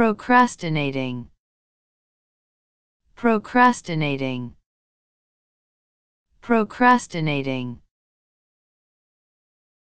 Procrastinating. Procrastinating. Procrastinating.